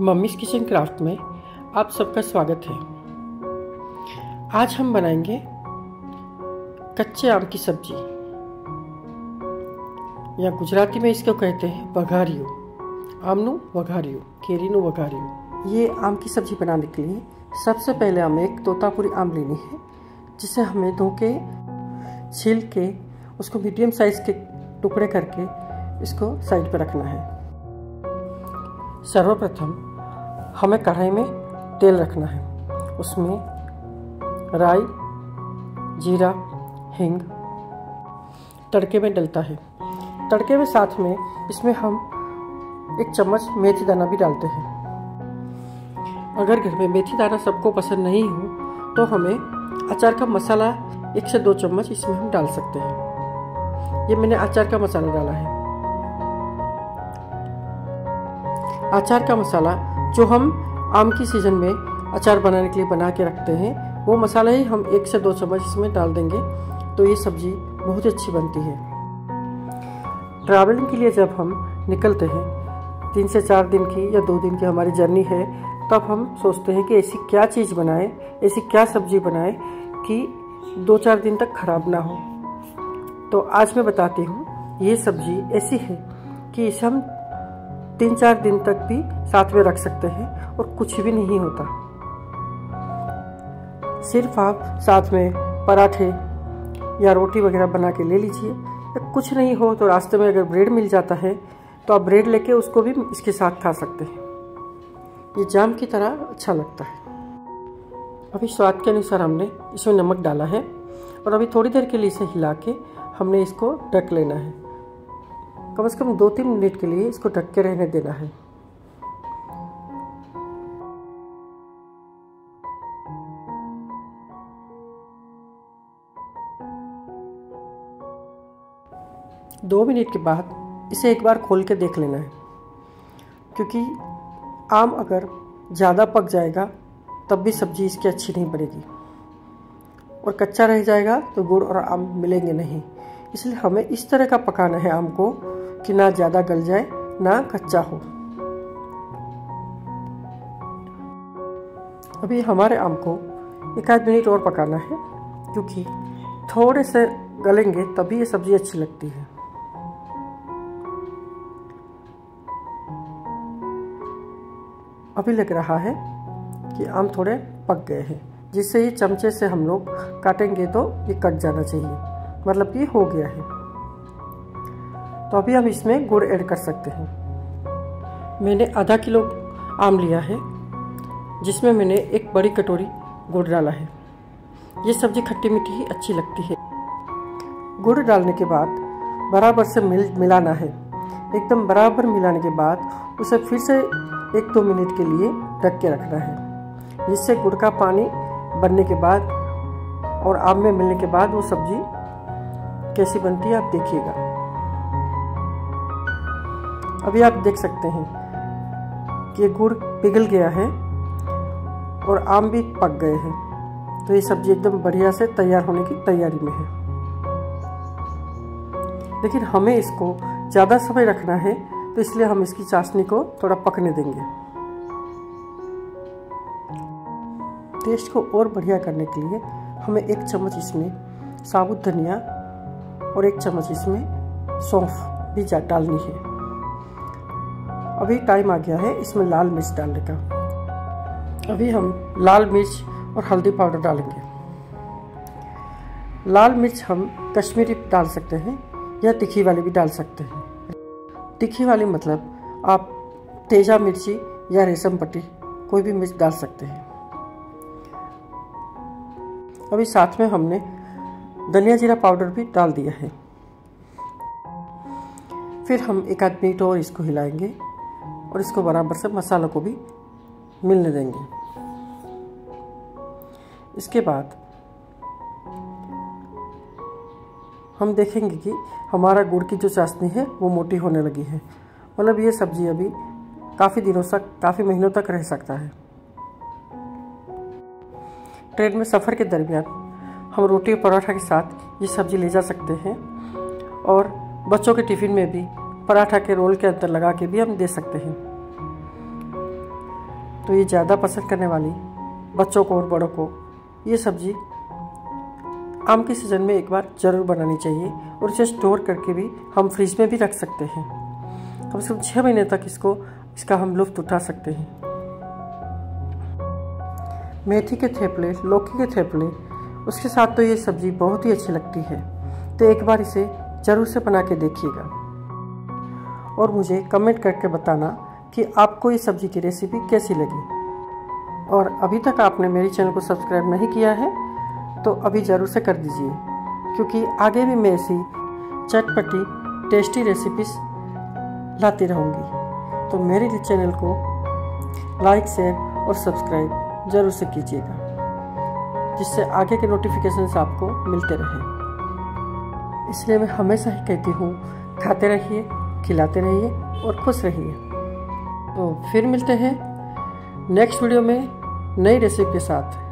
मम्मीस kitchen craft में आप सबका स्वागत है। आज हम बनाएंगे कच्चे आम की सब्जी या गुजराती में इसको कहते हैं बगारियो, आमनू बगारियो, केरीनू बगारियो। ये आम की सब्जी बनाने के लिए सबसे पहले हमें एक दोतापुरी आम लेनी है, जिसे हमें धो के छील के उसको मीडियम साइज के टुकड़े करके इसको साइड पर रखना है। सर्वप्रथम हमें कढ़ाई में तेल रखना है, उसमें राई, जीरा, हींग तड़के में डलता है। तड़के में साथ में इसमें हम एक चम्मच मेथी दाना भी डालते हैं। अगर घर में मेथी दाना सबको पसंद नहीं हो तो हमें अचार का मसाला 1 से 2 चम्मच इसमें हम डाल सकते हैं। ये मैंने अचार का मसाला डाला है। अचार का मसाला जो हम आम की सीजन में अचार बनाने के लिए बना के रखते हैं, वो मसाला ही हम 1 से 2 चम्मच इसमें डाल देंगे तो ये सब्जी बहुत अच्छी बनती है। ट्रैवलिंग के लिए जब हम निकलते हैं, 3 से 4 दिन की या 2 दिन की हमारी जर्नी है, तब हम सोचते हैं कि ऐसी क्या चीज़ बनाएं, ऐसी क्या सब्जी बनाएं कि 2-4 दिन तक खराब ना हो। तो आज मैं बताती हूँ, ये सब्जी ऐसी है कि इसे हम 3-4 दिन तक भी साथ में रख सकते हैं और कुछ भी नहीं होता। सिर्फ आप साथ में पराठे या रोटी वगैरह बना के ले लीजिए, या कुछ नहीं हो तो रास्ते में अगर ब्रेड मिल जाता है तो आप ब्रेड लेके उसको भी इसके साथ खा सकते हैं। ये जाम की तरह अच्छा लगता है। अभी स्वाद के अनुसार हमने इसमें नमक डाला है और अभी थोड़ी देर के लिए इसे हिला के हमने इसको ढक लेना है। कम से कम 2-3 मिनट के लिए इसको ढक के रहने देना है। दो मिनट के बाद इसे एक बार खोल के देख लेना है, क्योंकि आम अगर ज़्यादा पक जाएगा तब भी सब्जी इसकी अच्छी नहीं बनेगी और कच्चा रह जाएगा तो गुड़ और आम मिलेंगे नहीं। इसलिए हमें इस तरह का पकाना है आम को कि ना ज़्यादा गल जाए ना कच्चा हो। अभी हमारे आम को 1-2 मिनट और पकाना है, क्योंकि थोड़े से गलेंगे तभी ये सब्जी अच्छी लगती है। अभी लग रहा है कि आम थोड़े पक गए हैं, जिससे ये चमचे से हम लोग काटेंगे तो ये कट जाना चाहिए, मतलब ये हो गया है। तो अभी हम इसमें गुड़ ऐड कर सकते हैं। मैंने आधा किलो आम लिया है, जिसमें मैंने एक बड़ी कटोरी गुड़ डाला है। ये सब्ज़ी खट्टी मीठी ही अच्छी लगती है। गुड़ डालने के बाद बराबर से मिलाना है। एकदम बराबर मिलाने के बाद उसे फिर से 1-2 मिनट के लिए ढक के रखना है, जिससे गुड़ का पानी बनने के बाद और आम में मिलने के बाद वो सब्ज़ी कैसी बनती है आप देखिएगा। अभी आप देख सकते हैं कि गुड़ पिघल गया है और आम भी पक गए हैं, तो ये सब्ज़ी एकदम बढ़िया से तैयार होने की तैयारी में है। लेकिन हमें इसको ज़्यादा समय रखना है, तो इसलिए हम इसकी चाशनी को थोड़ा पकने देंगे। टेस्ट को और बढ़िया करने के लिए हमें 1 चम्मच इसमें साबुत धनिया और 1 चम्मच इसमें सौंफ भी डालनी है। अभी टाइम आ गया है इसमें लाल मिर्च डालने का। अभी हम लाल मिर्च और हल्दी पाउडर डालेंगे। लाल मिर्च हम कश्मीरी डाल सकते हैं या तीखी वाली भी डाल सकते हैं। तीखी वाली मतलब आप तेजा मिर्ची या रेशम पट्टी कोई भी मिर्च डाल सकते हैं। अभी साथ में हमने धनिया जीरा पाउडर भी डाल दिया है। फिर हम 1-2 मिनट और इसको हिलाएंगे और इसको बराबर से मसालों को भी मिलने देंगे। इसके बाद हम देखेंगे कि हमारा गुड़ की जो चाशनी है वो मोटी होने लगी है, मतलब ये सब्ज़ी अभी काफ़ी दिनों तक, काफ़ी महीनों तक रह सकता है। ट्रेन में सफ़र के दरमियान हम रोटी और पराठा के साथ ये सब्ज़ी ले जा सकते हैं और बच्चों के टिफ़िन में भी पराठा के रोल के अंदर लगा के भी हम दे सकते हैं। तो ये ज़्यादा पसंद करने वाली बच्चों को और बड़ों को ये सब्ज़ी आम के सीज़न में एक बार ज़रूर बनानी चाहिए और इसे स्टोर करके भी हम फ्रिज में भी रख सकते हैं। कम से कम 6 महीने तक इसका हम लुफ्त उठा सकते हैं। मेथी के थेपले, लौकी के थेपले, उसके साथ तो ये सब्ज़ी बहुत ही अच्छी लगती है, तो एक बार इसे ज़रूर से बना के देखिएगा और मुझे कमेंट करके बताना कि आपको ये सब्ज़ी की रेसिपी कैसी लगी। और अभी तक आपने मेरे चैनल को सब्सक्राइब नहीं किया है तो अभी ज़रूर से कर दीजिए, क्योंकि आगे भी मैं ऐसी चटपटी टेस्टी रेसिपीज़ लाती रहूँगी। तो मेरे चैनल को लाइक, शेयर और सब्सक्राइब ज़रूर से कीजिएगा, जिससे आगे के नोटिफिकेशंस आपको मिलते रहें। इसलिए मैं हमेशा ही कहती हूँ, खाते रहिए, खिलाते रहिए और खुश रहिए। तो फिर मिलते हैं नेक्स्ट वीडियो में नई रेसिपी के साथ।